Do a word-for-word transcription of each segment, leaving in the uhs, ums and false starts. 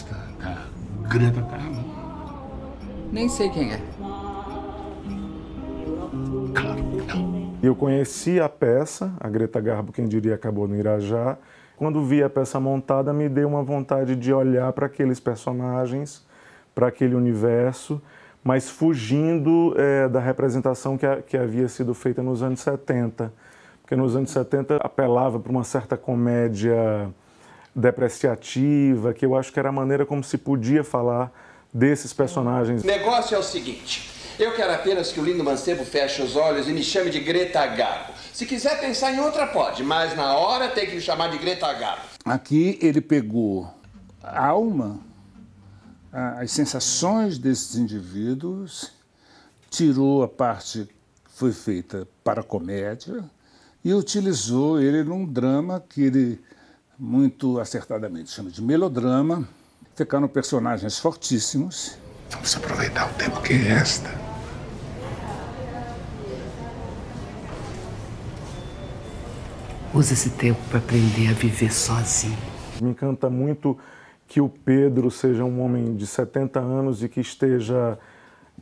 gosta da Greta Garbo? Nem sei quem é. Claro que não. Eu conheci a peça, a Greta Garbo, quem diria, acabou no Irajá. Quando vi a peça montada, me deu uma vontade de olhar para aqueles personagens, para aquele universo, mas fugindo é, da representação que, a, que havia sido feita nos anos setenta. Porque nos anos setenta apelava para uma certa comédia depreciativa, que eu acho que era a maneira como se podia falar desses personagens. O negócio é o seguinte, eu quero apenas que o lindo mancebo feche os olhos e me chame de Greta Garbo. Se quiser pensar em outra, pode, mas na hora tem que me chamar de Greta Garbo. Aqui ele pegou a alma, as sensações desses indivíduos, tirou a parte que foi feita para a comédia e utilizou ele num drama que ele muito acertadamente chama de melodrama. Ficaram personagens fortíssimos. Vamos aproveitar o tempo que resta. Usa esse tempo para aprender a viver sozinho. Me encanta muito que o Pedro seja um homem de setenta anos e que esteja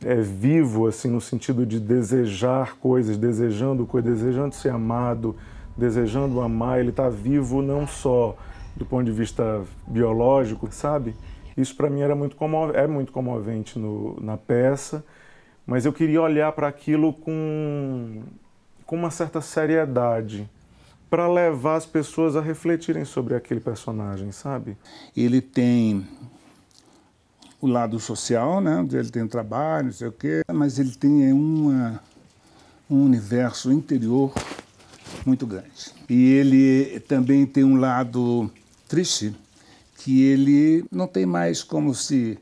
é, vivo, assim, no sentido de desejar coisas, desejando coisas, desejando ser amado, desejando amar. Ele está vivo não só do ponto de vista biológico, sabe? Isso para mim era muito comov... é muito comovente no... na peça, mas eu queria olhar para aquilo com... com uma certa seriedade, para levar as pessoas a refletirem sobre aquele personagem, sabe? Ele tem o lado social, né? Ele tem trabalho, não sei o quê, mas ele tem uma... um universo interior muito grande. E ele também tem um lado triste, que ele não tem mais como se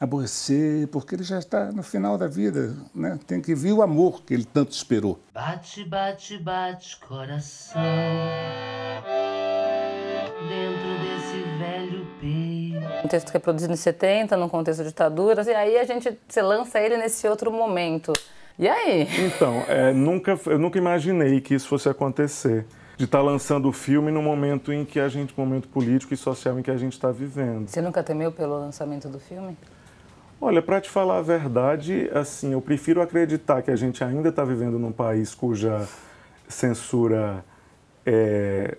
aborrecer, porque ele já está no final da vida, né? Tem que vir o amor que ele tanto esperou. Bate, bate, bate, coração, dentro desse velho peito. Um texto que é produzido em setenta, num contexto de ditaduras, e aí a gente se lança ele nesse outro momento. E aí? Então, é, nunca, eu nunca imaginei que isso fosse acontecer. De estar lançando o filme no momento em que a gente, momento político e social em que a gente está vivendo. Você nunca temeu pelo lançamento do filme? Olha, para te falar a verdade, assim, eu prefiro acreditar que a gente ainda está vivendo num país cuja censura é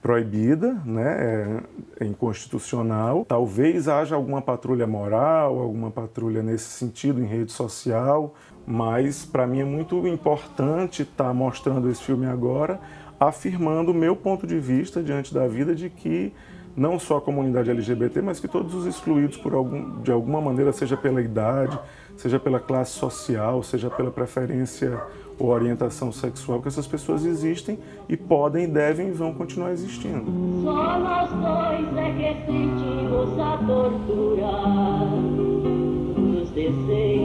proibida, né? É inconstitucional. Talvez haja alguma patrulha moral, alguma patrulha nesse sentido em rede social, mas para mim é muito importante estar mostrando esse filme agora, afirmando o meu ponto de vista diante da vida de que não só a comunidade L G B T, mas que todos os excluídos por algum, de alguma maneira, seja pela idade, seja pela classe social, seja pela preferência ou orientação sexual, que essas pessoas existem e podem, devem e vão continuar existindo. Só nós dois é que sentimos a tortura dos desejos.